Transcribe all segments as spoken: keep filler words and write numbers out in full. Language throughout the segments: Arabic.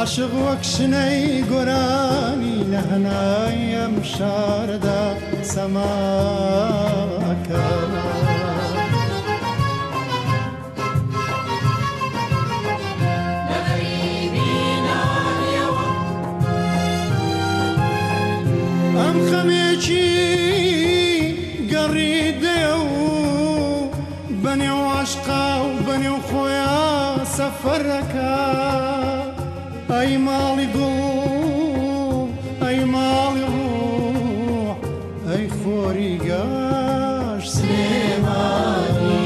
عاشق وکشنی گرانی لحنایم شاردا سماکا أي مالي قلوب أي مالي روح أي خوري قاش سليماني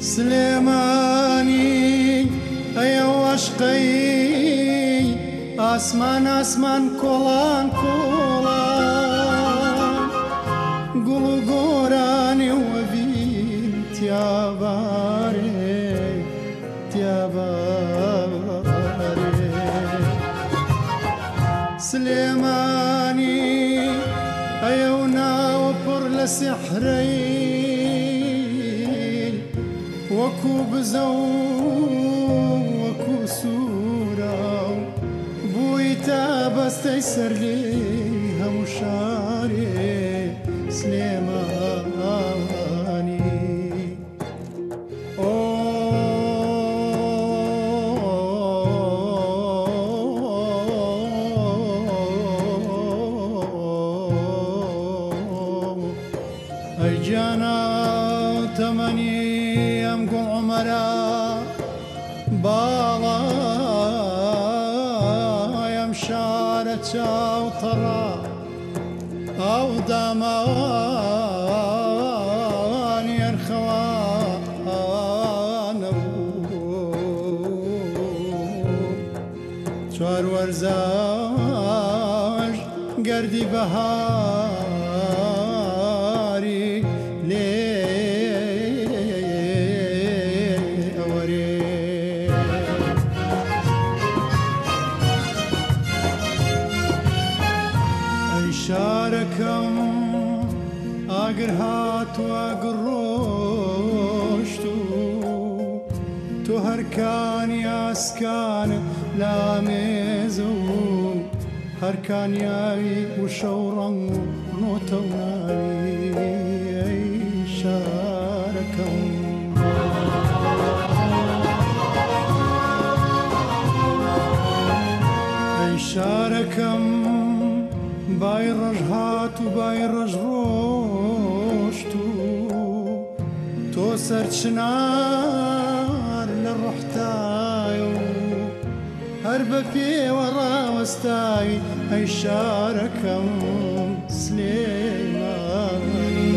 سليماني أيوة عشقي أسمان أسمان كولان كولان قلو قراني وبين تياباري تياباري سليماني أيوة ناوبر لسحري وكو بزو وكو سورة بويتا بس تيسر ليها مشاري سليماني أي جانا تمني ام گو عمرا بالا ام شارة چاو طرا او دامان يرخوان ابو چوار ورزاج گردی بهاری لی شاركم اگر هاتو اگر روشتو تو هر کانی اسکان لامزو هر کانی و شورن نوتونای شاركم شاركم بايرج هاتو بايرج روشتو تو سرچنار لروحتايو هرب في ورا وستاي اي شاركم سليماني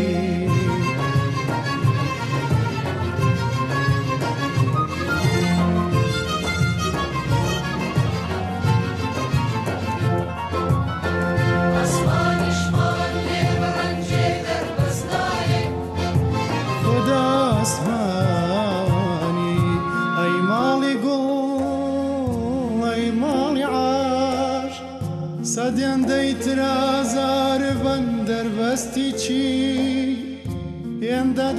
سادیان دیت رازار بندر بستی چی انداد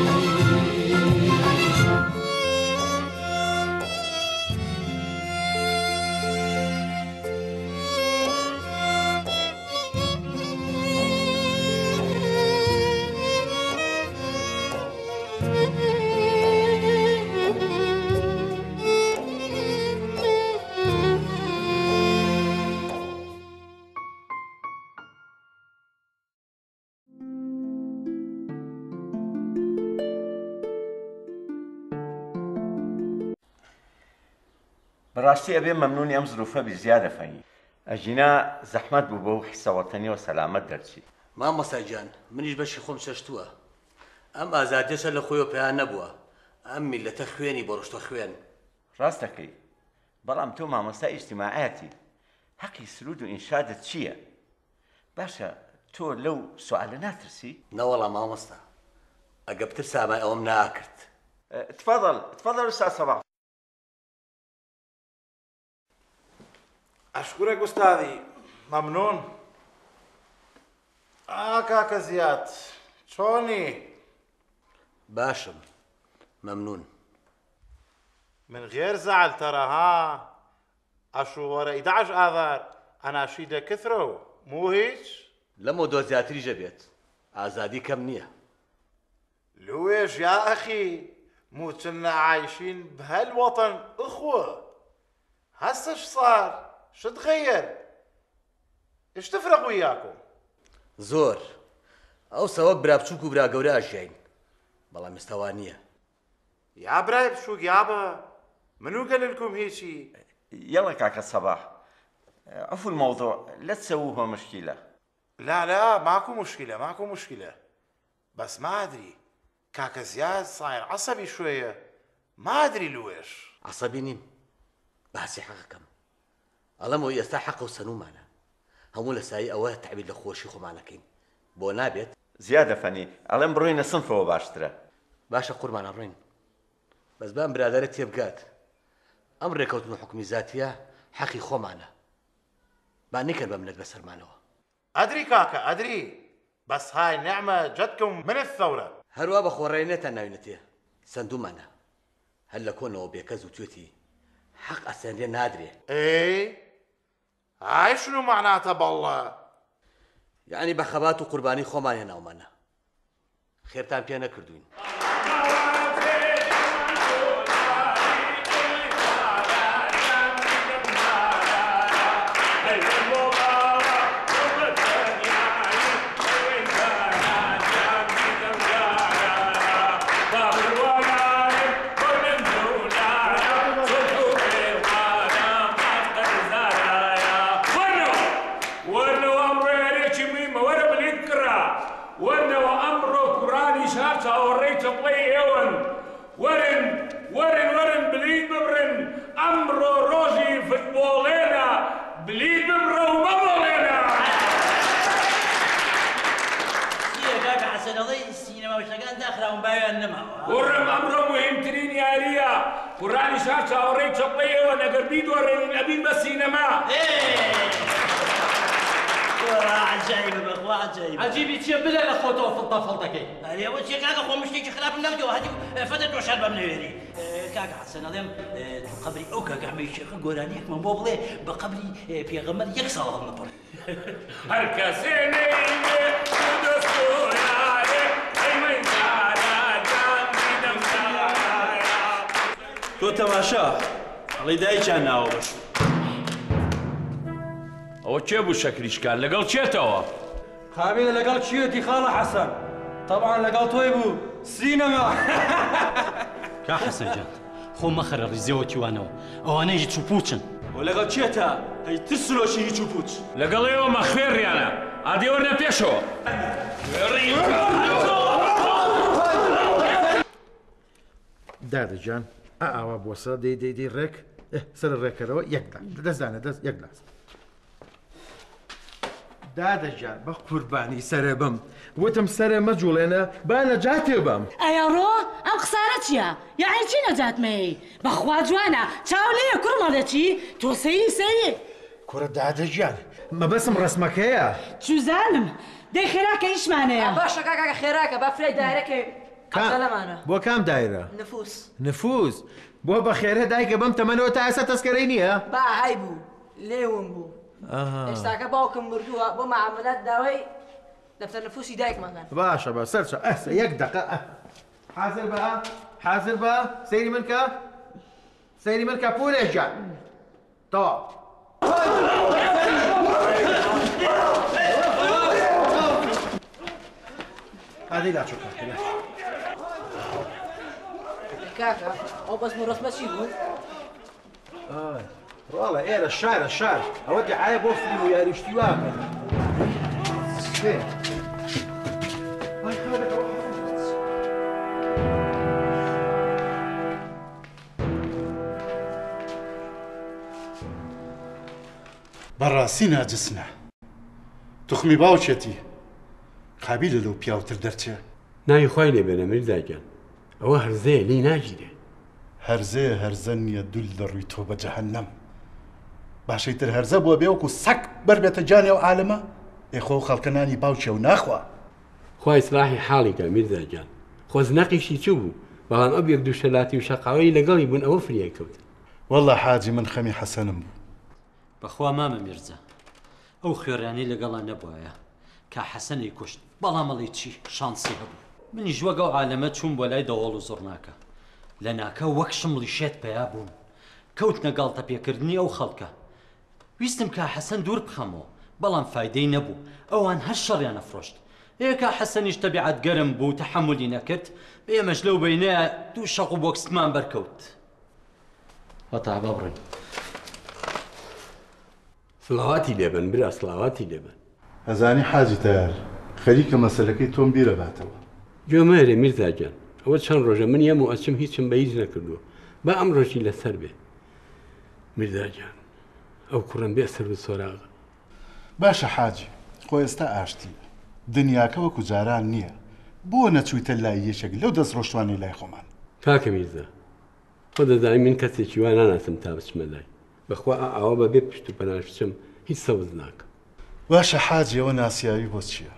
براستي ابي ممنون ام ظروفه بزياده فني اجينا زحمت بو بو حصه وطني وسلامت درشي ما مساجان منيش باش خوم ششتوه ام ازاديش لخويو بها نبوه امي اللي تخويني برشتو خوين راستكي بلام تو ما مسا اجتماعاتي حقي سرود وانشادت شيه باشا تو لو سؤال ناترسي لا والله ما مسا اقبت سامع او مناكرت تفضل تفضل استاذ صباح. أشكرك أستاذي ممنون. آه كاكا زياد شوني؟ باشم ممنون. من غير زعل ترى ها أشو ورا أحد عشر آذار أنا شيدة كثرة مو هيك؟ لما دوزياتري جبيت أزادي كمنية لويش يا أخي موتنا عايشين بهالوطن أخوة هسه ايش صار؟ شو تغير؟ ايش تفرق وياكم؟ زور او سوا برا بچوك وبرا قورا اجيين بلا مستوانيه يا برا بچوك يابا منو قال لكم هيجي؟ يلا كعك الصباح عفو الموضوع لا تسووها مشكله. لا لا ماكو مشكله ماكو مشكله بس ما ادري كعكا زياد صاير عصبي شويه ما ادري لويش. عصبي نيم بحسي حقكم ألم ويستا حقه سنو معنا همو لساي أواه تعبيد لخوشي خو معناكين بو نابت زيادة فني ألم بروين صنفه وباشتره باشا قربان بروين بس بان برادرتي بقات أمر كوتنو حكمي ذاتية حقي خو معنا ما نكر بمنك بسر معناه أدري كاكا أدري بس هاي نعمة جدكم من الثورة هرواب أخو رينيتا ناوينتيه سندو معنا هلا كونو بيكزو تويتي حق أساندية نادري إيه هاي شنو معناتها بالله؟ يعني بخبات وقرباني خومان هنا ومانا خيرتان بيانا كردوين ورم أمره مهمترين يا ليا قراني شارشة أوريك شطية وأنا قربيد ورين الأبين بالسينما إيه عجيب أخوة عجيب عجيب يتشبل الأخوة فلطة فلطة يا وشي كاك أخوة مشتيك خلاف النودي وهدي فتت وشربة من هيري كاك حسن أظن قبري أوكا كعمي الشيخ قرانيك من بوبلي بقبري في غمر يكسر النبر هالكاسيني ودستور تو تماشا الله دایچ ناو باش او چه بو شکریش کار لگال چه تو خامی لگال چیه دی خاله حسن طبعا لگال توی بو سینما که حسن جان خو مخر ریزوتی وانو اوانه یی چوپوچن او لگال چیه تا هی تسلوشی یی چوپوچ لگال یو مخر یانا ادی ورنه پیشو دادا جان آوا بوسا دي دي دي ريك سر الريك هذا يقلع دزانه دز يقلع دادا جان بقرباني سربم وتم سر مجول انا بانا جاتي بم ايا رو ام خسارتي يا يعني شي نجات مي بخوا جوانا تاولي كرمادتي تو سي سي كره دادا جان ما بسم رسمك هي شو زالم دي خيراك ايش معناها باشا كاكا خيراك بفري دايرك بو كام دايره؟ نفوس نفوس بو بخيرها دايقه بم تمنو تاسه تذكرينيها با هاي بو ليون بو اها اشتاكه باوكم مردوها بو معاملات داوي دفتر نفوسي دايق مكان باشا بس سرشه احسن يك دقه حاضر بقى حاضر بقى سيري منك سيري منك بول ارجع طب هذه لا شكرا كاكا او بس من رسمه شي بود آه والله إيه رشاش رشاش أودي عاي بوصلي ويا رشتي واقف. براسينا جسنا تخمي باوشتي قابل لو بياوتر درچه نای خوای لێ بێنە مرداگەن ئەوە هەرزەیە لی ناگیرێ هەرزەیە هەرزە نیە دوول لە ڕووی تۆ بە جەهەنەم باشەی تر هەرزە بووە بێ وەکو سەک بەربێتە جانێ و عالەمە ئێخۆ خەڵکەنانی باوچێ و ناخوا خوا ئیسلاحی حاڵی کە مرداگەن خۆزنەقیشی چوو بوو بەڵام ئەو یەک دوو شەلاتی و شەقاوەی لەگەڵی بوون ئەوە فریە کەوت وەڵڵا حاجی من خەمی حەسەنم بوو بەخوا مامە میرزا ئەو خوێرانەی لەگەڵا نەبوایە کە حەسەنی کوشت بەڵام ئەڵێ چی شانسی هەبوو منیش وەگە ئەو عالەمە چووم بۆ لای دەوڵ و زۆرناکە لە ناکە وەک شمڵی شێت پێیا بووم کەوتنە گاڵتەپێکردنی ئەو خەڵکە ویستم کە حەسەن دوور بخەمەوە بەڵام فایدەی نەبوو ئەوان هەر شەڕیان ئەفرۆشت ئێکە حەسەنیش تەبیعەتگەرم بوو تەحەمولی نەکرد ئێمەش لەو بەینەیە دوو شەق و بۆکستمان بەرکەوت هەتا بەبڕین سڵاواتی لێبن برا سڵاواتی لێبن ئەزانی حاجی تەیار خەریکە مەسەلەکەی تۆم بیرە باتەوە جۆمەرێ میرزاگەن ئەوە چەند ڕۆژە من یەم و ئەچم هیچم بەهیچ نەکردووە با ئەم ڕۆژی لەسەر بێ میرزاگەن ئەو کوڕم بێ سەر و سۆراغە باشە حاجی خۆ ئێستا ئاشتی دنیاکە وەکو جاران نییە بۆ نەچوویتە لای یەشێک لەو دەست ڕۆشتوانەی لای خۆمان تاکە میرزا خۆ دەزانی من کەسێکی وا ناناسم تا بچمە لای بەخوا ئاوا بەبێ پشت و پەناش بچم هیچ سەوز ناکەم باشە حاجی ئەوە ناسیاوی بۆ چییە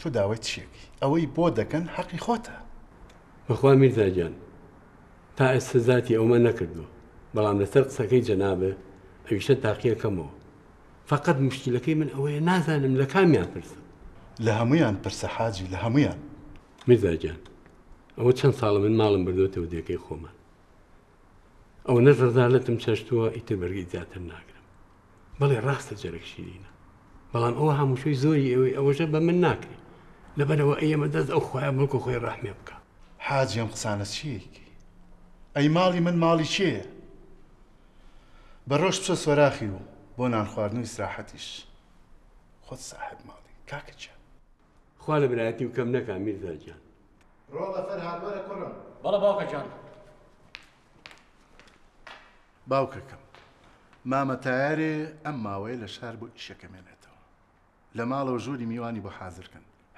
تۆ داوای چیەکی ئەوەی بۆ دەکەن حەقی خۆتە بەخوا میرزاگیان تا ئێستا زاتی ئەومە نەکردووە بەڵام لەسەر قسەکەی جەنابێ ئەویشە تاقیەکەمەوە فەقەت مشکلەکەی من ئەوەیە نازانم لە کامیان پرسم لە هەموویان پرسە حاجی لە هەموویان میرزاگیان ئەوە چەند ساڵە من ماڵم بردووەتەوە دێکەی خۆمان ئەو نە ڕزالەتم چەشتووە ئیتر بەرگی زیاتر ناگرم بەڵێ ڕاستە جەرەک شیرینە بەڵام ئەوە هەمووشەی زۆری ئەوەی ئەوەشە بە من ناکرێ لەبەرەوە ئێمە دەست ئەو خۆیان بڵکو خۆی ڕەحمێ بکە حاجی ئەم قسانە چیەکی ئەی ماڵی من ماڵی چییە بە ڕۆژ بچە سۆراخی و بۆ نانخواردن و ئیستراحەتیش خۆت ساحب ماڵی کاکەچە خوا لە برایەتی و کەم نەکا میرزاگیان ڕۆ بەفەرهاد وەرە کوڕم بەڵە باوکەجان باوکەکەم مامە تایارێ ئەم ماوەیە لە شار بۆ ئیشەکەمێنێتەوە لە ماڵەوە ژووری میوانی بۆ حازرکەن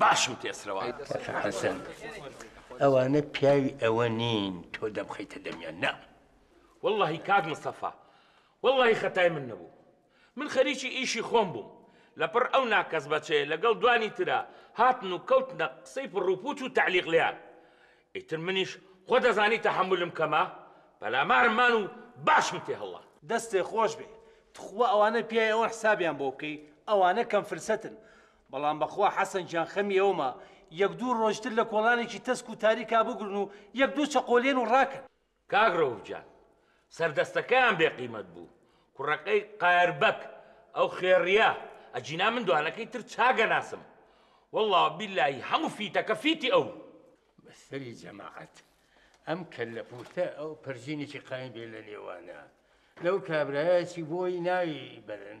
باشم تێسرەوە حەسەن ئەوانە پیاوی ئەوە نین تۆ دەبخەیتە دەمیان نا وەڵڵاهی کاک مستەفا وەڵڵاهی خەتای من نەبوو من خەریکی ئیشی خۆم بووم لەپڕ ئەو ناکەس بەچێ لەگەڵ دوانی ترا هاتن و کەوتنە قسەی پڕوپوچ و تەعلیق لیان ئیتر منیش خۆ دەزانی تەحەمولم کەما بەلامارمان و باشم تێ هەڵا دەستێ خۆش بێ تخوا ئەوانە پیای ئەوە حسابیان بۆ بکەی ئەوانە کەم فرسەتن بەڵام بەخوا حەسەن جان خەمی ئەومە یەک دوو ڕۆژتر لە کۆڵانێکی تەسک و تاریکا بگرن و یەک دوو چەقۆلێن و ڕاکەن کاک ڕەوف جان سەردەستەکەیان بێقیمەت بوو کوڕەکەی قایربەک ئەو خێڕیە ئەجینا من دوانەکەی تر چاگەناسم وەڵڵاهی بیللاهی هەموو فیتەکە فیتی ئەو بەسەری جەماعەت ئەم کەلەپوتە ئەو پەرژینێکی قایم بێ لە نێوانە لەو کابرایەکی بۆی ناوی بەرن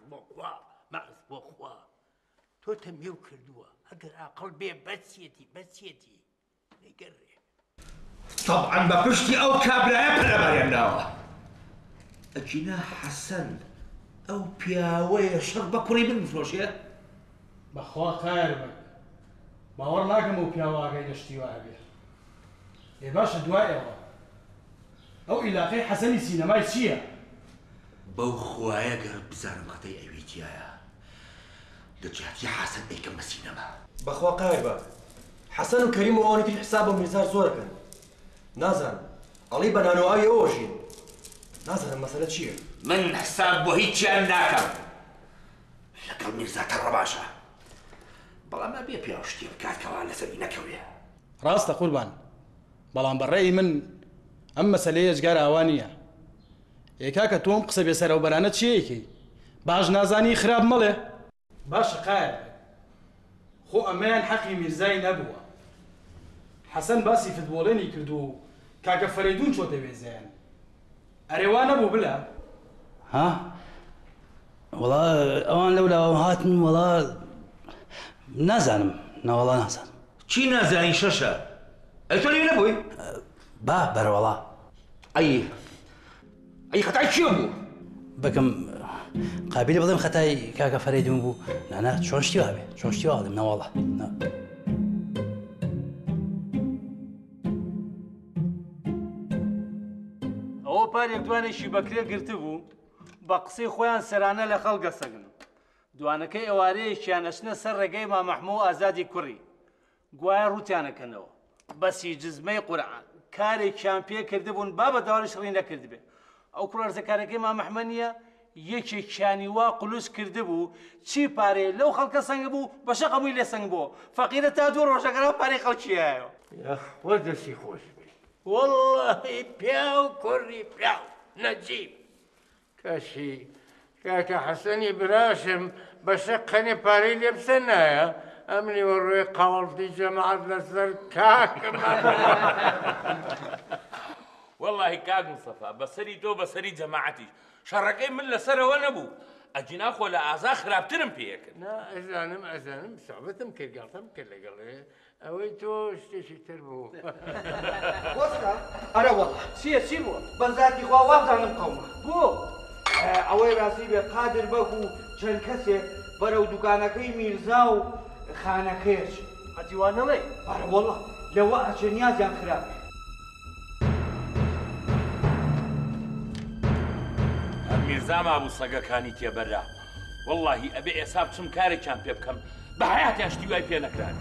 بۆ خوا مەعز بۆ خوا تۆ تەمێو کردووە ئەگەر عەقڵ بێ بەچێتی بەچێتی نەگەڕێ تەبعەن بە پشتی ئەو کابرایە پەلەبەرێناوە ئەجینا حەسەن ئەو پیاوەیە شەڕ بە کوڕی من بفرۆشێ؟ بەخوا خیر بە باوەڕ ناکەم ئەو پیاوە ئاگای لە شتی وایە بێت. ێ باشە دوایەوە ئەو عیلاقەی حەسەنی سینەمای چییە؟ بەو خوایە گەر بزانم قەتەی ئەوی تیایە دەجاتی حەسەن دەیکەم بە سینەما. بەخوا قایر بە حەسەن و کەریم و ئەوانی تری حیساب بە میرزار زۆرەکەن. نازانم ئەڵی بە نانۆئاوی ئەوەژین. نازانم مەسەلە چییە؟ من حساب بۆ هیچیان ناکەم. لەگەڵ میرزا تەڕە باشە. بەڵام ئەبێ پیاو شتی بکات کەوا لەسەری نەکەوێ. ڕاستە قوربان، بەڵام بەڕێی من ئەم مەسەلەیە جگار ئاوا نییە. ئێکا کە تۆم قسە بێسەرەوبەرانە چیەیەکی؟ باش نازانی خراپ مەڵێ. باشە قایب، خۆ ئەمەیان حەقی میرزای نەبووە. حەسەن باسی فوتبۆڵێنی کرد و کاکە فەریدون چۆتە وێزەیان. ئەرێوا نەبوو بلە؟ ها وڵا ئەوان لەولاوە هاتن وڵا نازانم، نەوەڵا نازانم. چی نازانی شەشە؟ ئەی تۆ لێ نەبووی؟ با بەرەوەڵا. ئەی ئەی خەتای چی بوو؟ بەکەم قابیلێ بڵێم خەتای کاکە فەریدون بوو. نانا چۆن شتی وا بێ، چۆن شتی وا بڵێم نەوەڵا. ئەوە پارێک دوانێکی بەکرێ گرتبوو بە قسەی خۆیان سەرانە لە خەڵکە سەگن. دوانەکەی ئەوارەیەکیان ئەچنە سەر ڕێگەی مامەحموو و ئازادی کوڕی. گوایە ڕووتیانەکەنەوە بەسی جزمەی قورعان کارێکیان پێ کردبوون با بەداوەش ڕی نەکردبێ. ئەو کوڕە ڕزەکارەکەی مامەحمەد نییە یەکێکیانی وا قولوس کردبوو چی پارێ لەو خەڵکە سەنگ بوو بە شەق هەمووی لێ سەنگ بووە. فەقیرە تا دوو ڕۆژەکەەوە پارەی خەڵکیایەوە. وە دەستی خۆش بێ. والله پیاو کوڕی پیاو نەجیب کەشی کاکە حەسەنی براشم بە شەقەنێ پارەی لێ بسە نایە ئەمنی وەڕێ قاوڵتی جەماعەت لەسەر کاکم. والله کاک موسەفا بەسەری تۆ بەسەری جەماعەتیش شەڕەکەی من لەسەرەوە نەبوو. ئەجینا خۆ لە ئازا خراپترم پێیەکرد. نا ئەزانم ئەزانم سەحبەتم کرد گاڵتەم کرد لەگەڵێ ئەوەی تۆ شتێکی تر بوو. وەستا؟ ئەرە وەڵا چییە چی بووە؟ بە زاتی خوا وابزانم قەومە بۆ ئەوەی ڕاستی بێ قادر بەک و چەند کەسێک بەرەو دوکانەکەی میرزا و خانەکەیەش ئەتیوا نەڵێ؟ ئەرە وەڵا لەوە ئەچێ نیازیان خراپ. میرزا مابوو سەگەکانی تێبەرا. وەڵڵاهی ئەبێ ئێسا بچم کارێکیان پێ بکەم بە حەیاتیان شتی وای پێ نەکران.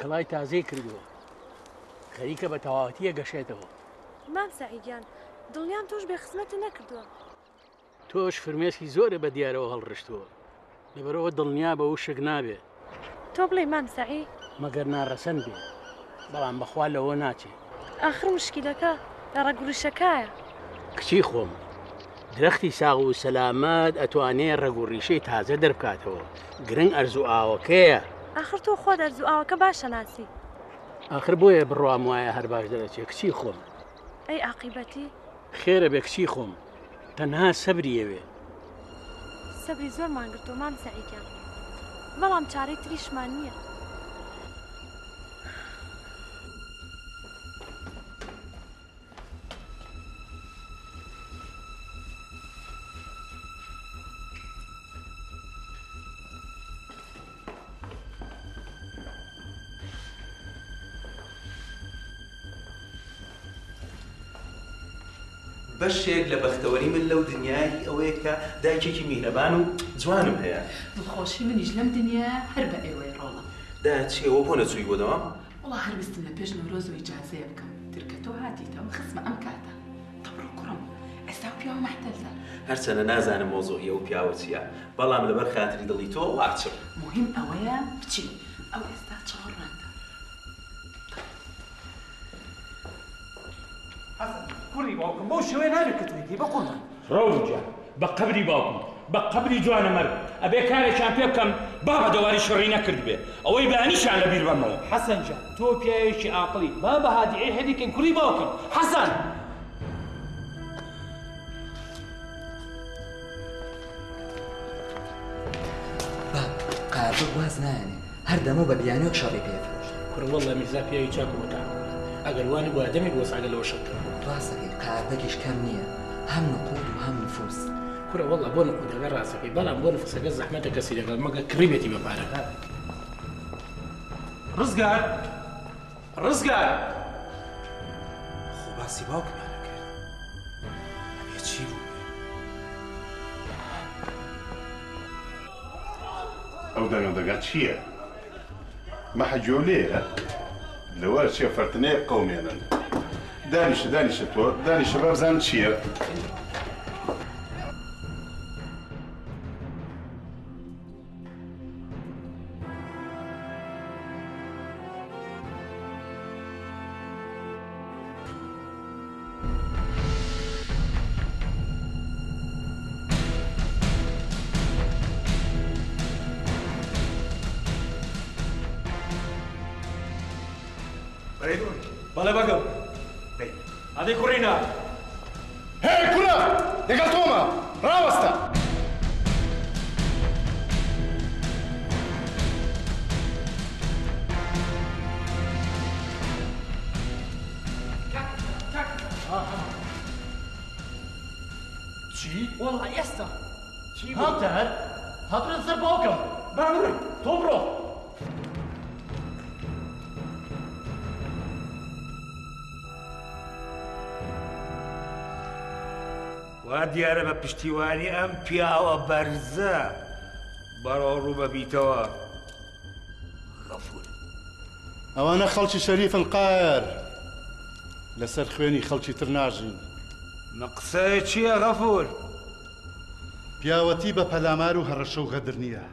گڵای تازەی کردووە. خەریکە بە تەواوەتیە گەشێتەوە. مام سەعیدیان دڵیان تۆش بێخزمەتە نەکردووە. تۆش فرمێسکی زۆرە بە دیارەوە هەڵڕشتووە. لەبەرەوە دڵنیا بە و شک نابێ. تۆ بڵێ مام سەعید؟ مەگەر ناڕەسەن بێ. بەڵام بەخوا لەوە ناچێ. ئاخر مشکیلەکە لە ڕەگوڕیشەکایە. کچی خۆم. درەختی ساغ و سەلامەت ئەتوانێ ڕەگوڕیشەی تازە دەربکاتەوە. گرنگ ئەرزوو ئاوەکەیە. ئاخر تۆ خۆ دەرزوو ئاوەکە باشە ناسی. ئاخر بۆیە بڕوام وایە هەر باش دەرەچێ. کچی خۆم. ئەی عاقیبەتی؟ خێرە بێ کچی خۆم. تەنها سەبریەوێ. سەبری زۆرمان گرتووە مام سەعیدیان. بەڵام چارەی تریشمان نییە. بەشێک لە بەختەوەری من لەو دنیای ئەوەیە کە دایکێکی میهرەبان و جوانم هەیە. دڵخۆشی منیش لەم دنیا هەر بە ئێوەی ڕۆڵە. داچیەوە بۆ نەچووی بۆ دەوام؟ وڵا هەر بستم لە پێش نەورۆز و ئیجازەیە بکەم. ترکە تۆ هاتیتەوە خزمە ئەم کاتە. تەبڕۆ کوڕم، ئێستا و پیاوە مەحتەلدە. هەرچەنە نازانم مۆزۆهیە و پیاوە چییە، بەڵام لەبەر خاتری دڵی تۆ واچم. موهیم ئەوەیە بچین. ئەو ئێستا چاوەڕ ناندە. حەسەن کوڕی باوکم بەو شێوەیە نابێت کە توی دێ بە قۆڵان. ڕەوجان بە قەبری باوکم بە قەبری جوانەمەرد ئەبێ کارێکیان پێ بکەم بابا دواری شری نکرد بی. اوی بعنیشان لبیر بمنو. حسن جان تو پیشی عقلی. ما به هدیه هدی کن کری باکن. حسن. باب قرب باز نه. هر دمو به بیانیک شری پیفروش. کر والله میزه پیایی چاکو متعب. اگر وانی با دمی بوس عقل و شکر. تو اصلی قربکش کم نیه. هم نقود و هم نفوس. كره والله بون قدر راسك بلا بون فسق زحمتك كسيده ما كريمتي ببارك رزقك رزقك خو باسي باك مالك يا تشيبو او دانا دغاتشيه ما حجوليه لو اشي فرتني قومي انا دانش دانش تو دانش شباب زانشيه بله بگم بله آده کورینا هی کونا دگل توما راوستا چی؟ والله یستا چی بود؟ هاتر هاتر زر باکم برمروی تو برو وا دیاره بە پشتیوانی ئەم پیاوە بەرزە بەڕەو ڕوو بەبیتەوە غەفور ئەوانە خەڵکی شەریفن قایەر لەسەر خوێنی خەڵکی تر ناژین مەقسەیە چییە غەفور پیاوەتی بە پەلامار و هەڕەشە و غەدر نییە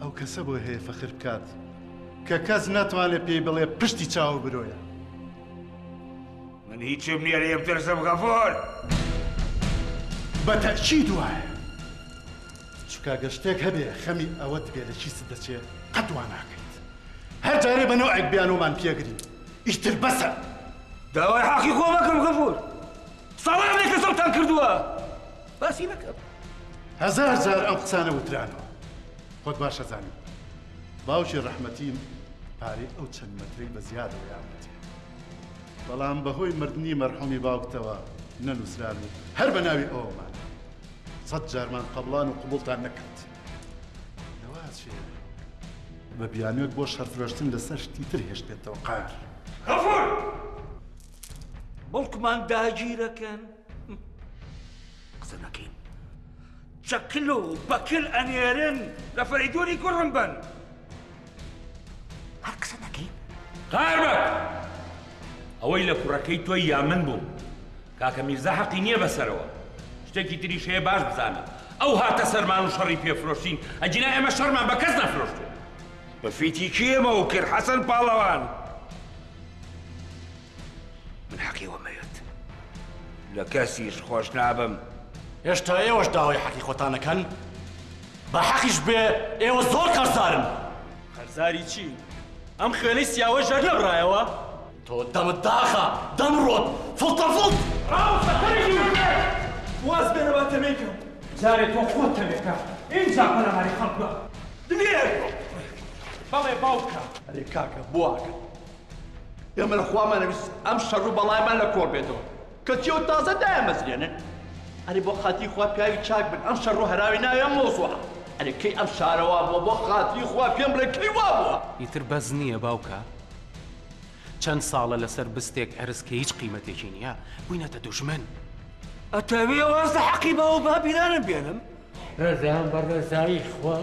ئەو کەسە بۆ هەیە فەخر بکات کە کەس ناتوانێت پێی بڵێ پشتی چاو برۆیە من هیچم نییە لێم ترسم غەفور بەتەکید وایە چکاگە شتێک هەبێ خەمی ئەوەت بێ لە چیست دەچێت قەتوا ناکەیت هەر جارێ بەنەوەیەک بیانۆمان پێگرین ئیتر بەسە داوای حەقی خۆ مەکەم غەفور ساڵام لێ کەسەوتان کردووە باسی مەکەم هەزار جار ئەم قسانە وترانەوە خۆت باش ئەزانی باوکی ڕەحمەتیم پارەی ئەو چەند مەترەی بە زیادەوە یارمەتی بەڵام بەهۆی مردنی مەرحومی باوکتەوە نەنووسران و هەر بەناوی ئەوەمان صد جارمان قبلان و قبولتان نەکرد لەواز شێ بە بیانوێک بۆ شەرفرۆشتن لەسەر شتی تر هێشتێتەوە قار غەفور بڵکمان داگیرەکەن قسە نەکەین چەکل و بەکل ئەنێرن لە فەریدۆری کوڕم بن هەر قسە نەکەین قار بە ئەوەی لە کوڕەکەی تۆی یا من بوو کاکە میرزا حەقی نییە بەسەرەوە شتێکی تریش هەیە باش بزانم ئەو هاتە سەرمان و شەڕی پێفرۆشتین ئەجینا ئێمە شەڕمان بە کەس نەفرۆشتووە بە فیتی کێمەوە کرد حەسەن پاڵەوان من حەقی وەمەوێت لە کەسیش خۆش نابم هێشتا ئێوەش داوای حەقی خۆتانەکەن بە حەقیش بێ ئێوە زۆر قەرزارن قەرزاری چی ئەم خوێنەی سیاوە ژەر نەبڕایەوە تو دم الداخة دم رود فلت فلت راو سكري جوجي واز بينا ما تميكم جاري تو خود تميكا انجا بنا ماري خلقنا دمير بلا باوكا علي كاكا بواكا يا من اخوان انا بس امشى الروبا لاي مال لكور بيتو كتيو تازه دايما زين علي بوخاتي خوا بياي تشاك بن امشى الروح راوينا يا موسوعه علي كي امشى روا بوخاتي خوا بيمر كي وابو يتربزني باوكا چند ساڵە لەسەر بستێک ئەرز کە هیچ قیمەتێکی نییە بووینەتە دوژمن ئەتەوێ ئەوەزە حەقی باوە با بیرانم بێنم ڕزان بە ڕزای خوا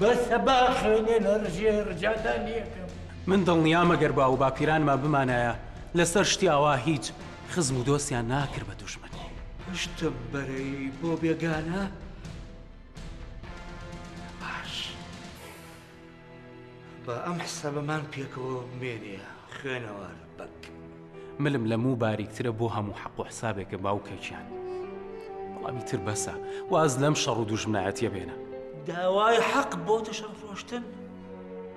بەسە باخێنێ لە ڕژێ ڕجادا نیەکەم من دڵنیا مەگەر باو باپیرانمان بمانایە لەسەر شتیاوا هیچ خزم و دۆستیان ناکرد بە دوژمن شتم بەرەی بۆ بێگانە باش بە ئەم حسەبەمان پێکەوە بمێنێە خوێنەوار بەک ملم لەموو باریکترە بۆ هەموو حەق و حسابێکە باوکەکیان بەڵامی تر بەسە واز لەم شەڕ و دوژمنایەتیە بێنە دوای حق باتشان فراشتن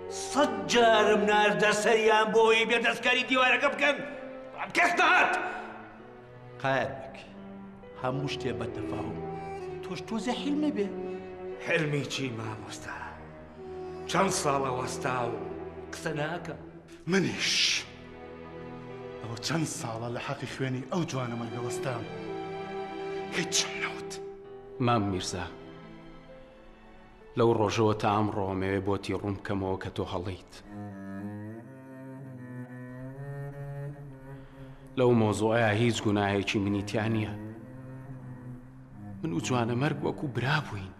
صد جرم نرده سریم بایی بیا دستگری دیواره که بکن هم کس نهد قیر بک هموش تیه بدتفاهم توش توزه حلمه بی حلمی چی ماموستا چند ساله وستاو قصه ناکم منیش او چند ساله لحقی خوینی او جوانه مرگه وستام هیچم نوت مام میرزا لو رجوع تعم رومي بوتي روم كما كتو هليت لو موضوعها هيج جناهي شي مني تانية من وجوانا مرق وكو برابوين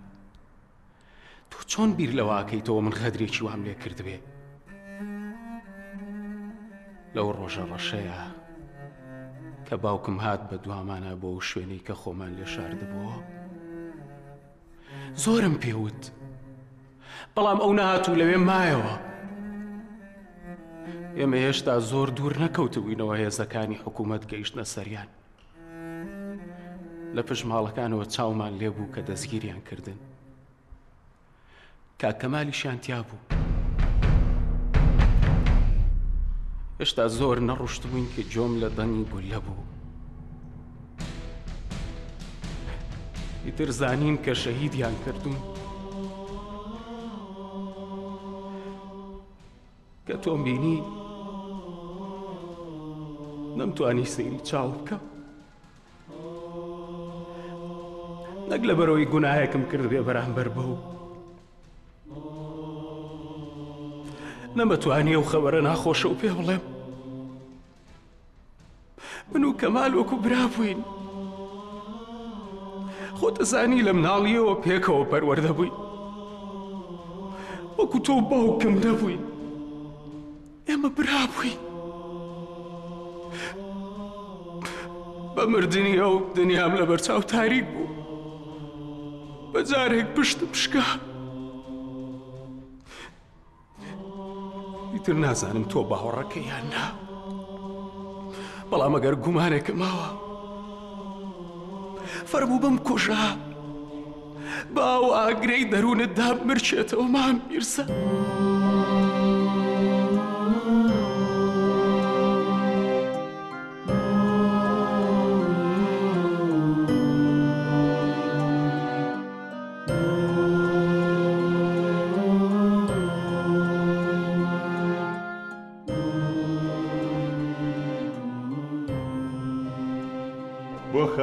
تو شون بير لواكي تو من خدري شي وعملي كرتبي لو رجع رشيعة كباوكم هاد بدوامانا بو شويني كخومان لشارد بو زورم بيوت بەڵام ئەو نەهاتوو لەوێ مایەوە ئێمە هێشتا زۆر دوور نەکەوتبووینەوە هێزەکانی حکوومەت گەیشتنە سەریان لە پشماڵەکانەوە چاومان لێبوو کە دەستگیریان کردن کاکەمالیشیان تیا بوو هێشتا زۆر نەڕوشتبووین کە جۆم لە دەنگی گولە بوو ئیتر زانین کە شەهیدیان کردوون کە تۆم بینی نەمتوانی سەیری چاو بکەم نەک لەبەرەوەی گوناهێکم کردبێ بەرامبەر بەو نەمەتوانی ئەو خەبەرە ناخۆشە و پێ بڵێم من و کەمال وەکو برابووین خۆتە زانی لە مناڵیەوە پێکەوە پەروەردە بووی وەکو تۆ باوکم نەبووی ئێمە برابووین بە مردنی ئەو دنیام لەبەر چاو تاریک بوو بە جارێک پشتم شکا ئیتر نازانم تۆ باوەڕەکەی یان نا بەڵام ئەگەر گومانێکم ماوە فەرموو بەم کوژا بە ئاو ئاگرەی دەروونتدا بمرچێتەوە مام میرسە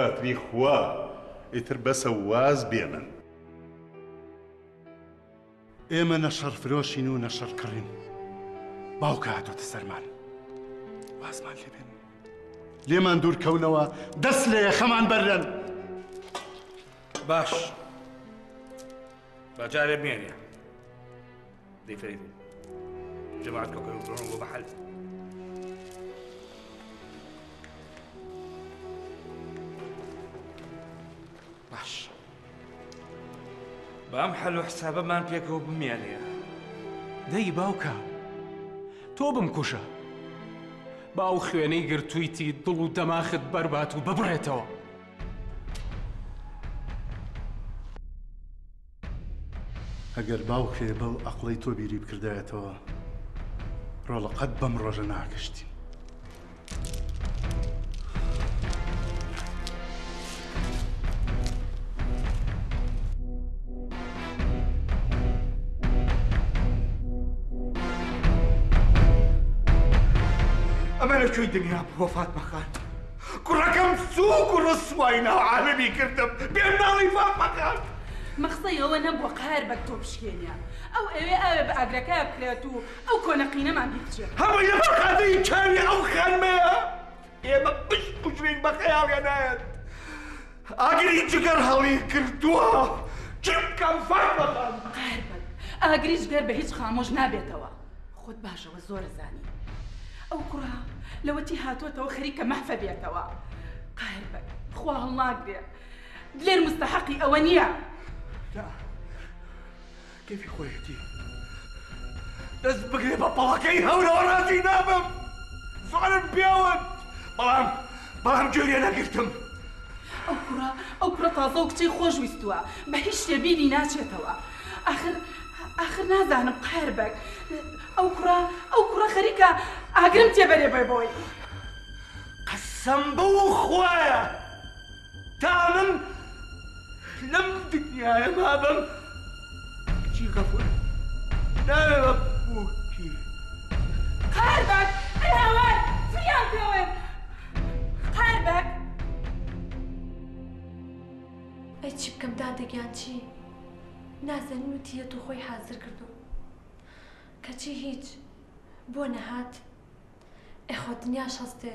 خاتری خوا ئیتر بەسە واز بێ من ئێمە نەشەڕفرۆشین و نەشەڕکڕین باوکە هاتۆتە سەرمان وازمان لێبێن لێمان دوورکەونەوە دەست لە یەخەمان بەرەن باش بەجارێ بمێنێ دەی فەریدی جەماعەت کەوکەن بڕۆن بۆ بەحەل باش بام حلو حسابه من پێکەوە بمێنێ دەی باوکە تۆ بمکوشە با ئەو خوێنەی گرتوویتی دڵ و دەماخت بەربات و ببڕێتەوە ئەگەر باوکێ بەو عەقڵەی تۆ بیری بکردایەتەوە ڕۆڵە قەت بەم ڕۆژە ناکەشتی شوی دنیا بو وفات مخان کوڕەکەم سووک و ڕسوای ناوعالەمی کردم بێم ناڵی فات مەخان مەخسەی ئەوە نەبووە قەهەر بەک تۆ بشکێنیە ئەو ئەوێ ئاوێ بە ئاگرەکەیە بکرێت و ئەو کۆنەقینەمان بێبچێت هەمووی لەبەر قادەی کاوی ئەو خانمەیە ئێمە پشت کوژین بە خەیاڵێنایەت ئاگری جگەر هەڵی کردووە چی بکەم فات مەخان قەهەر بەک ئاگری جگەر بە هیچ خامۆش نابێتەوە خۆت باشەوە زۆر زانی ئەو کوڕە لەوەتی هاتووەتەوە خەریکە مەحفە بێتەوە قاهر بەک خوا هەڵناگرێ دلێر مستەحەقی ئەوە نییە کەیفی خۆیەتی دەست بگرێ بە پەڵەکەی هەورەوە ڕازی نابم زۆرم پیاوە بەڵام بەڵام گوێرێ نەگرتم ئەو کوڕە ئەو کوڕە تازە و کچەی خۆشویستووە بە هیچ شتێ بینی ناچێتەوە آخر آخر نازانم قهربك أو كرة أو كرة خريكة أقرمت يا بري باي باي قسم بو خوايا تعمم لم دنيا يا بابا كي غفور دايما بوكي قهربك الهوان فريان بيوين قهربك أي شي بكم دادك يا شي نازانیم تیتو خوی حاضر کردو که چی هیچ بو نهات ای خود دنیاش هسته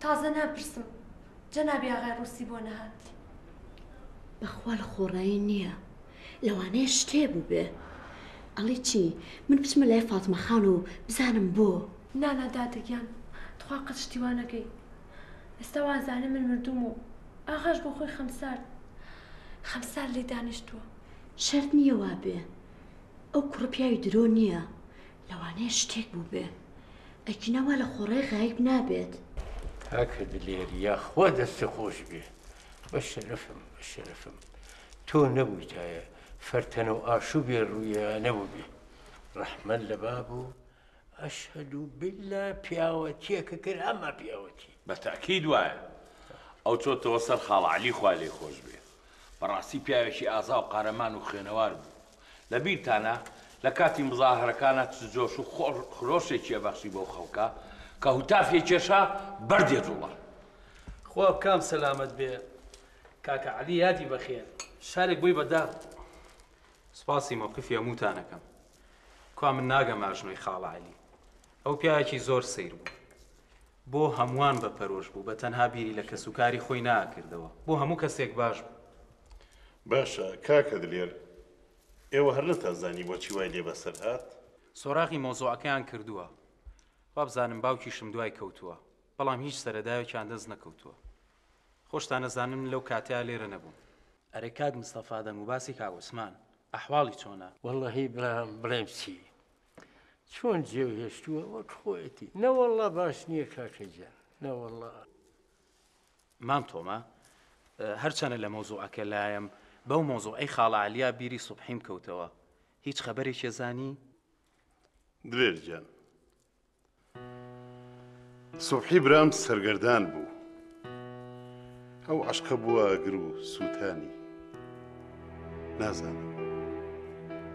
تازه نپرسم جنابی آقای روسی بو نهات بخوال خورایی نیا لوانه شته بو به علی چی من بسم الله فاطمه خانو بزنم بو نه نه دادگیان تخواقت شتیوانه گی استوا زنم المردمو آخش بو خوی خمسار خمسار لی دانشتو شرط نییە وا بێ ئەو کوڕە پیاوی درۆ نییە لەوانەیە شتێک بوو بێ ئەکینەوە لە خۆڕای غایب نابێت هاکە دلێریە خوا دەستی خۆش بێ بە شەرەفم بە شەرەفم تۆ نەبوویتایە فەرتەنە و ئاشوبێ ڕوویە نەبووبێ ڕەحمەت لە با بوو ئەشهەد بیللا پیاوەتیەکە کرد ئەمە پیاوەتی بە تاکید وایە ئەو چۆتەوە سەر خاڵە عەلی خوا لێی خۆش بێ بەڕاستی پیاوێکی ئازا و قارەمان و خوێنەوار بوو لەبیرتانە لە کاتی مزاهرەکانە چ جۆش و خرۆشێکیە بەخشی بۆ خەڵکە کە هوتافی کێشا بەردێ جوڵە خۆ کام سەلامەت بێ کاکە عەلی یادی بەخێر شارێک بووی بەداغ سپاسی مەوقیفی هەمووتانەکەم کوا من ناگەماژنۆی خاڵە عەلی ئەو پیاوێکی زۆر سەیر بوو بۆ هەمووان بەپەرۆش بوو بە تەنها بیری لە کەس و کاری خۆی ناکردەوە بۆ هەموو کەسێک باش بوو باشە کاکە دلێر ئێوە هەر نەتازانی بۆچی وای لێ بەسەر هات سۆراغی مۆزوعەکەیان کردووە وا بزانم باوکیشم دوای کەوتووە بەڵام هیچ سەرەداوێکیان دەست نەکەوتووە خۆشتان نەزانم لەو کاتەیە لێرە نەبووم ئەرێ کاک مستەفا دەم و باسی کاک عوسمان ئەحواڵی چۆنە وەڵڵەهی بڵێم چی چۆن جێو هێشتووە وەک خۆیەتی نەوەڵڵا باش نییە کاکە گیان نەوەڵڵا مام تۆمە هەرچەنە لە مۆزوعەکە لایەم بەو مۆزوعەی خاڵە عەلیە بیری سوبحیم کەوتەوە هیچ خەبەرێکیە زانی درێژ جان سوبحی برام سەرگەردان بوو ئەو عەشقە بووە ئەگر و سووتانی نازانم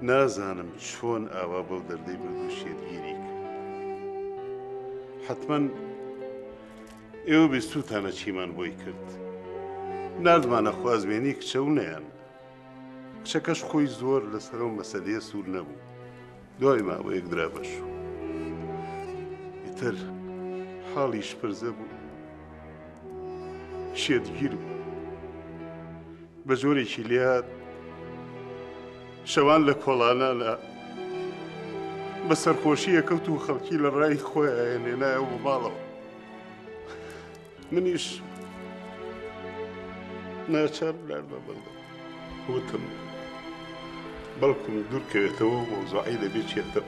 نازانم چۆن ئاوا بەو دەردەی بردوو شێتگیری کرد حتما ئێوە بێستووتانە چیمان بۆی کرد نازمانە خوازمێنی کچە و نەیان کچەکەش خۆی زۆر لەسەر ئەو مەسەلەیە سوور نەبوو دوای ماوەیەک درابەش ئیتر حاڵیش پرزە بوو شێتگیر بوو بە جۆرێکی لێهات شەوان لە کۆڵانە لە بە سەرخۆشیە کەوت و خەڵکی لە ڕای خۆی ئاهێنێنایە بۆ ماڵەوە منیش ناچار لەر بەبەڵدە وتم بەڵکم دوورکەوێتەوە مەوزوعی لەبێ چێتە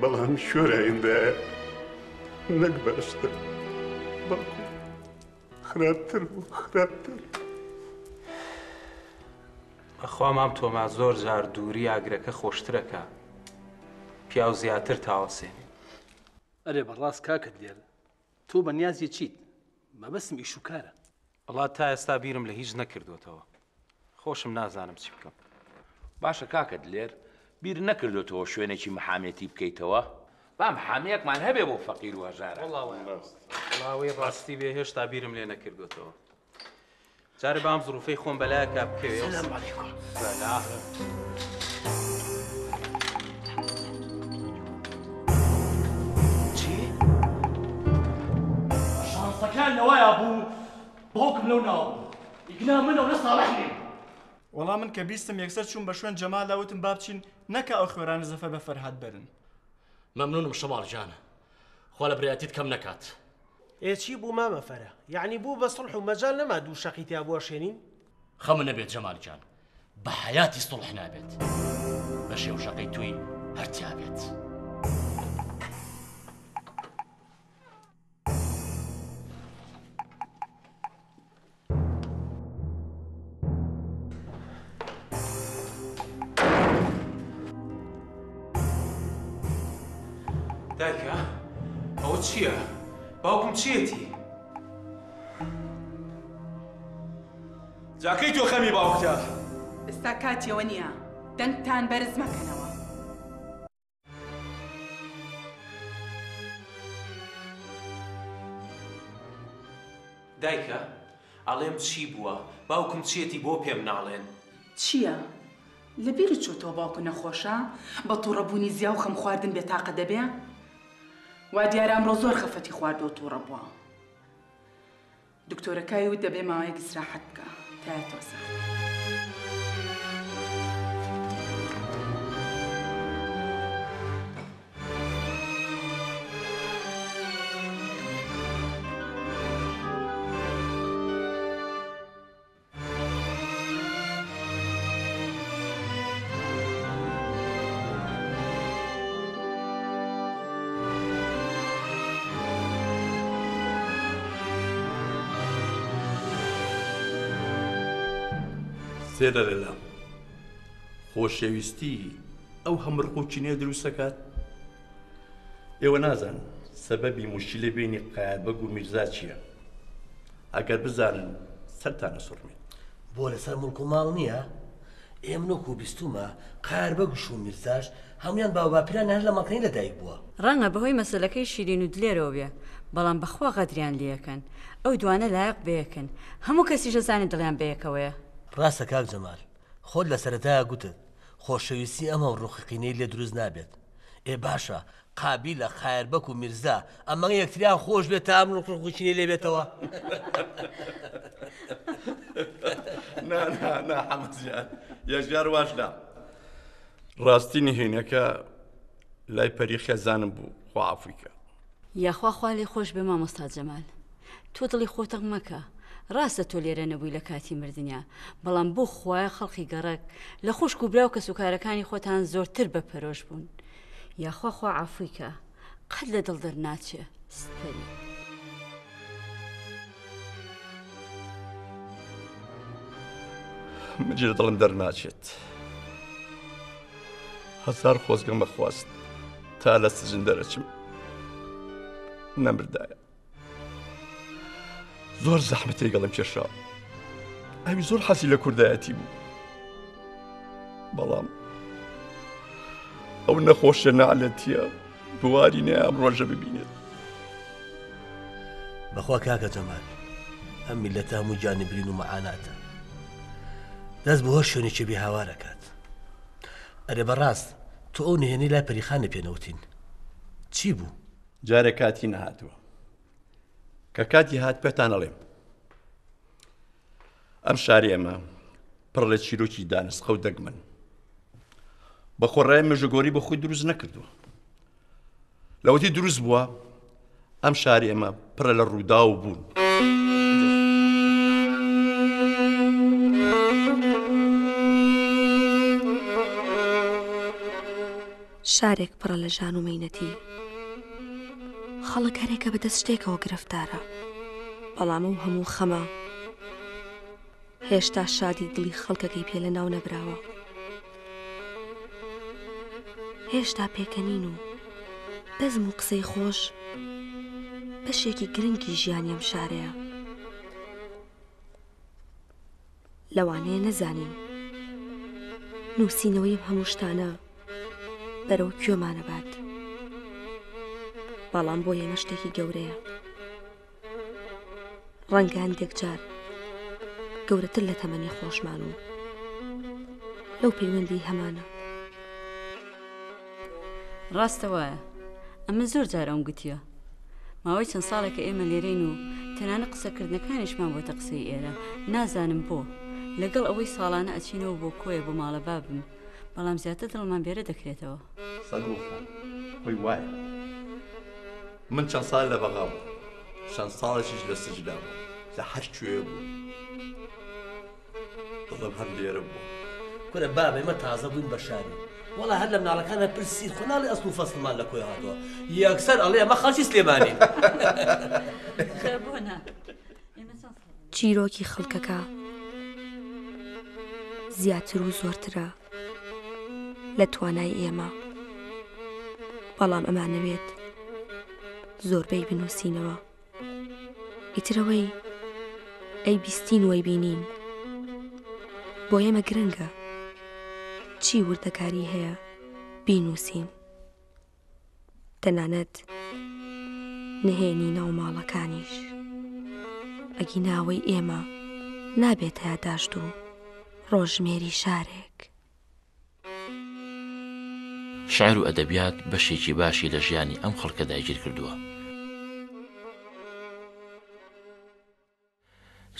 بەڵام شۆرایندایە نەک باشتە بەڵکم خراپتر بوو خراپتر بەخوا مام تۆما زۆر جار دووری ئاگرەکە خۆشترەکە پیا و زیاتر تاوەسێنێ ئەرێ بەڕاست کاکەت لێرە تۆ بە نیازی چیت مەبەستم ئیش و کارە وڵا تا ئێستا بیرم لە هیچ نەکردوێتەوە خۆشم نازانم چی بکەم باشە کاکە دلێر بیر نەکردوێتەوە شوێنێکی محامێتی بکەیتەوە بام حامیەکمان هەبێ بۆ فەقیر و هەژارە وڵاوی ڕاستی بێ هێشتا بیرم لێ نەکردوێتەوە جارێ بام زروفەی خۆم بەلایە کا بکەوێ سەلام عەلیکم كان نوايا ابو باوكم لو ناو يقنا منه ونصالحني والله من كبيستم يكسر شون بشوين جمال لوتن بابتشين نكا اخوان زفه بفرحات برن ممنون مشوار جانا خوال برياتيت كم نكات اي شي بو ما مفره يعني بو بصلح ومجال لما دو شقيتي ابو شيرين خمنا بيت جمال جان بحياتي صلحنا بيت ماشي وشقيتوي هرتيا بيت دایکە؟ ئەوە چییە؟ باوکم چیەتی؟ جاکەی تۆ خەمی باوکتە. ئێستا کاتیەوە نییە. دەنگتان بەرز مەکەنەوە. دایکە، ئەڵێم چی بووە؟ باوکم چیەتی بۆ پێم ناڵێن؟ چییە؟ لەبیرت چۆتەوە باوکو نەخۆشە؟ بە تووڕەبوونی زیاو خەم خواردن بێتاقە دەبێ؟ وا دیارە ئەمڕۆ زۆر خەفەتی خواردەوە تووڕە بووە. دکتۆرەکەی وت دەبێ ماوەیەک ئیستراحەت بکە تایەتەوە سەخت. سێرە لەلام خۆشەویستی ئەو هەمڕق و چینێ دروست دەکات؟ ئێوە نازان سەبەبی موشکیلە بینی قایبەگ و میرزا چییە؟ ئەگەر بزانن سەرتانە سوڕمێت. بۆ لەسەر مڵک و ماڵ نییە؟ ئێم نۆک و بیستومە قایبەگوش و میرزاش هەموویان باوباپیران هەر لە مەکەی لەدایک بووە. ڕەنگە بەهۆی مەسەلەکەی شیرین و دلێرەوە بێ، بەڵام بەخوا غەدریان لێەکەن، ئەو دوانە لایەق بەیەکن، هەموو کەسی شەزانێ دڵیان بەیەکەوەیە. ڕاستە کاک جەمال، خۆت لە سەرەتایە گوتت خۆشەویستی ئەمە ڕوخقینەی لێ دروست نابێت. ئێ باشە، قابیلە، خایربەک و میرزا ئەمە یەکتریان خۆش بێت تا ئەم ڕوخقینەی لێ بێتەوە. نا نا نا حەمەد جان، یەکجار واش نا. ڕاستی نهێنەکە لای پەریخێزانم بوو، خواعفوی کە. یاخوا خوا لێ خۆش بێ مامۆستا جەمال، تۆ دڵی خۆتەق مەکە. ڕاستە تۆ لێرە نەبووی لە کاتی مردنیا، بەڵام بۆ خوایە خەڵقی گەڕەک لە خوشک و براو کە سوکارەکانی خۆتان زۆرتر بەپەرۆش بوون. یاخوا خوا عافوی کە، قەت لە دڵ دەرناچێ سپەری. مجی لە دڵم دەرناچێت. هەزار خۆزگەم بەخواست تا لە سجن دەرەچم نەمردایە. زۆر زەحمەتی گەڵم کێشا، ئەوی زۆر حەسی لە کوردایەتی بوو، بەڵام ئەو نەخۆشە نەعلەتیە بواری نەیە ئەم ڕۆژە ببینێت. بەخوا کاکە جەمال، ئەم میلەتە هەموو جانبرین و مەعاناتە، دەست بە هەر شوێنێکی بێهاوا دەکات. ئەرێ بەڕاست تۆ ئەو نهێنەی لای پەریخانە پێنەوتین چی بوو؟ جارێک کاتی نەهاتووە کە کاتی هات پێتان ئەڵێم ئەم شاری ئەمە پڕ لە چیرۆکی دانسخە و دەگمەن، بە خۆڕای مێژەگۆری بە خۆی دروست نەکردووە. لەوەتی دروست بووە ئەم شاری ئەمە پڕە لە ڕوودا و بوون. شارێک پڕە لە ژان و مینەتی، خەڵک هەرێکە بەدەست شتێکەوە گرفتارە، بەڵام ئەو هەموو خەمە هێشتا شادی دڵی خەڵکەکەی پێ لە ناو نەبراوە، هێشتا پێکەنین و بەزم و قسەی خۆش بەشێکی گرنگی ژیانی ئەم شارەیە، لەوانەیە نەزانین نووسینەوەی ئەم هەموو شتانە بەرەو کوێمانە بات، بەڵام بۆ ئێمە شتێکی گەورەیە، ڕەنگە هەندێک جار گەورەتر لە تەمەنی خۆشمان و لەو پەیوەندی هەمانە. ڕاستەوەیە، ئەمە زۆر جار ئەم گوتیە، ماوەی چەند ساڵێکە ئێمە لێرەین و تەنانە قسەکردنەکانیشمان بۆتە قسەی ئێرە، نازانم بۆ، لەگەڵ ئەوەی ساڵانە ئەچینەوە بۆ کۆیە بۆ ماڵە بابم، بەڵام زیاتر دڵمان بێرە دەکرێتەوە. سەد وەخان، خۆی وایە. من چەند ساڵ لە بەغا بوو، چەند ساڵێکیش لە سجدا بوو، لە هەر کوێیە بوو، دڵم هەر لێرە بوو. کورە باب ئێمە تازە بووین بە شاری، وەڵا هەر لە مناڵەکانە پرسی خۆ ناڵێ ئەسڵ و فەسڵمان لە کۆی هاتووە، یەکسەر ئەڵێ ئەمە خەڵکی سلێمانین. چیرۆکی خەڵکەکە زیاتر و زۆرترە لە توانای ئێمە، بەڵام ئەمان نەوێت زور بی بنوسینەوە. ئیترەوەی ئەی بیستین وەی بینین بۆ ئێمە گرنگە چی وردەکاری هەیە بینووسین، تەنانەت نهێنی ناو ماڵەکانیش، ئەگی ناوەی ئێمە نابێت یادداشت و ڕۆژمێری شارێک. شعر و ئەدەبیات بەشێکی باشی لە ژیانی ئەم خەڵکە داگیر کردووە.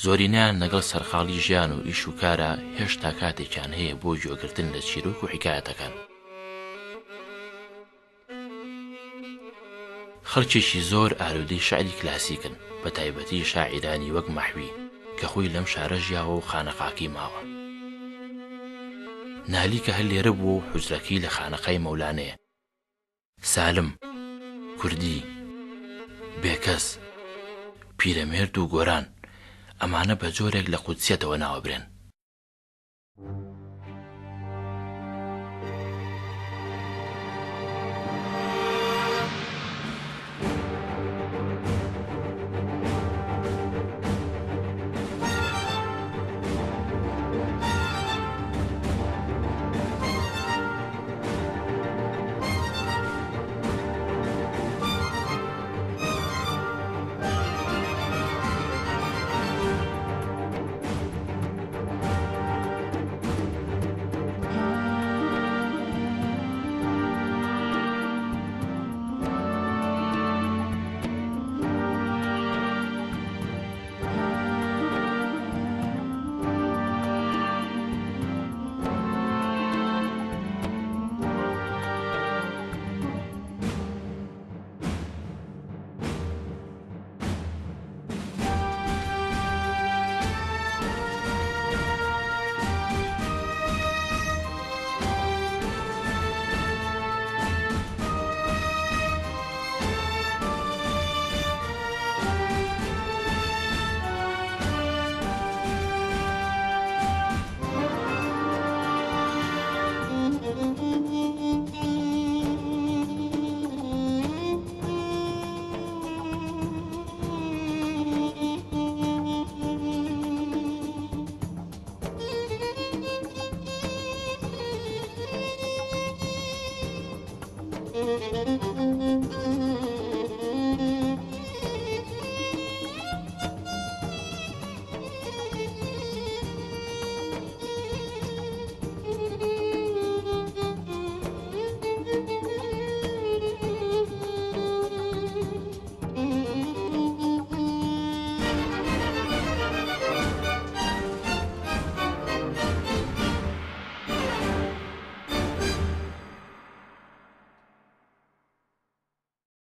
زۆرینیان لەگەڵ سەرخاڵی ژیان و ئیش و کارە هێشتا کاتێکیان هەیە بۆ گوێگرتن لە چیرۆک و حکایەتەکان. خەڵکێکی زۆر ئارودەی شعری کلاسیکن، بە تایبەتی شاعیرانی وەک مەحوی کە خۆی لەم شارە ژیاوە و خانەقاکی ماوە. نالیکە هەر لێرە بوو حوزرەکەی لە خانەقای مەولانەیە، سالم، کوردی، بێکەس، پیرەمێرد و گۆران، ئەمانە بە جۆرێک لە قودسیەتەوە ناوەبرێن.